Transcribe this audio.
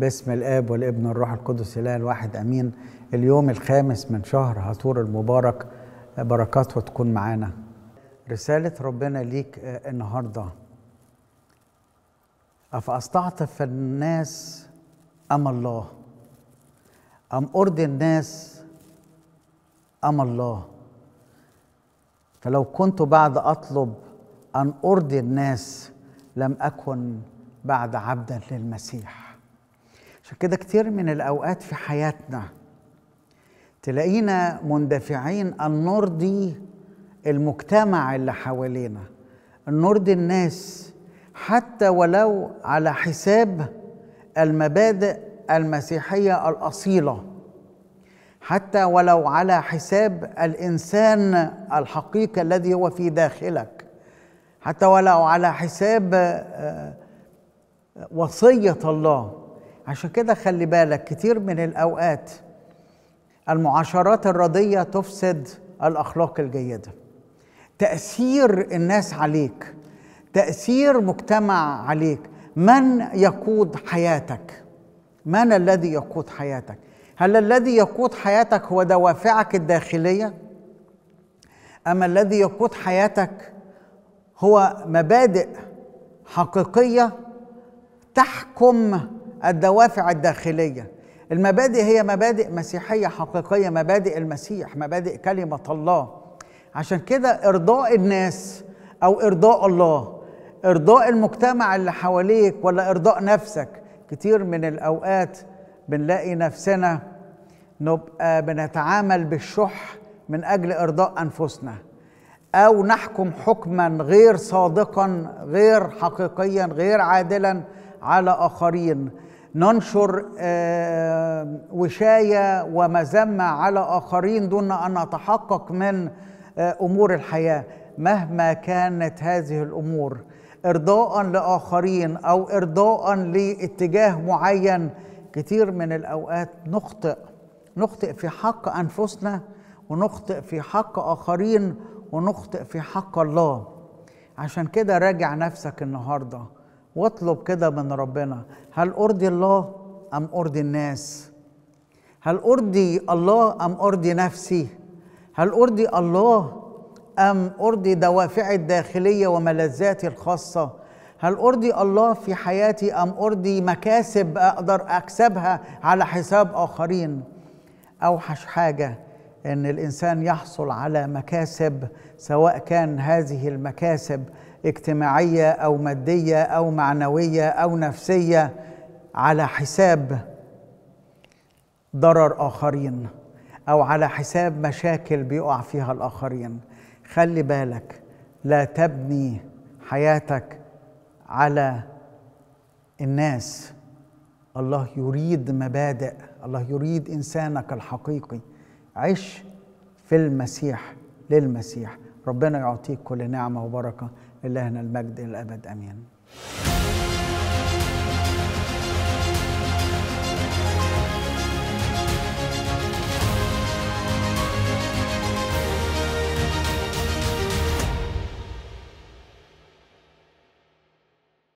باسم الآب والابن والروح القدس الإله الواحد أمين. اليوم الخامس من شهر هاتور المبارك، بركاته تكون معانا. رسالة ربنا ليك النهاردة: أفأستعطف الناس أم الله؟ أم أرضي الناس أم الله؟ فلو كنت بعد أطلب أن أرضي الناس لم أكن بعد عبدا للمسيح. عشان كده كتير من الأوقات في حياتنا تلاقينا مندفعين أن نرضي المجتمع اللي حوالينا، أن نرضي الناس حتى ولو على حساب المبادئ المسيحية الأصيلة، حتى ولو على حساب الإنسان الحقيقي الذي هو في داخلك، حتى ولو على حساب وصية الله. عشان كده خلي بالك، كتير من الأوقات المعاشرات الردية تفسد الأخلاق الجيدة. تأثير الناس عليك، تأثير مجتمع عليك، من يقود حياتك؟ من الذي يقود حياتك؟ هل الذي يقود حياتك هو دوافعك الداخلية؟ أم الذي يقود حياتك هو مبادئ حقيقية تحكم الدوافع الداخلية؟ المبادئ هي مبادئ مسيحية حقيقية، مبادئ المسيح، مبادئ كلمة الله. عشان كده إرضاء الناس أو إرضاء الله، إرضاء المجتمع اللي حواليك ولا إرضاء نفسك، كتير من الأوقات بنلاقي نفسنا نبقى بنتعامل بالشح من أجل إرضاء أنفسنا، أو نحكم حكما غير صادقا، غير حقيقيا، غير عادلا على آخرين، ننشر وشاية ومذمة على آخرين دون أن نتحقق من أمور الحياة. مهما كانت هذه الأمور، إرضاء لآخرين أو إرضاء لاتجاه معين، كتير من الأوقات نخطئ في حق أنفسنا، ونخطئ في حق آخرين، ونخطئ في حق الله. عشان كده راجع نفسك النهاردة واطلب كده من ربنا: هل أرضي الله أم أرضي الناس؟ هل أرضي الله أم أرضي نفسي؟ هل أرضي الله أم أرضي دوافعي الداخلية وملذاتي الخاصة؟ هل أرضي الله في حياتي أم أرضي مكاسب أقدر أكسبها على حساب آخرين؟ أوحش حاجة أن الإنسان يحصل على مكاسب، سواء كان هذه المكاسب اجتماعية أو مادية أو معنوية أو نفسية، على حساب ضرر آخرين أو على حساب مشاكل بيقع فيها الآخرين. خلي بالك، لا تبني حياتك على الناس. الله يريد مبادئ، الله يريد إنسانك الحقيقي. عش في المسيح للمسيح. ربنا يعطيك كل نعمة وبركة. إلهنا المجد الأبد، أمين.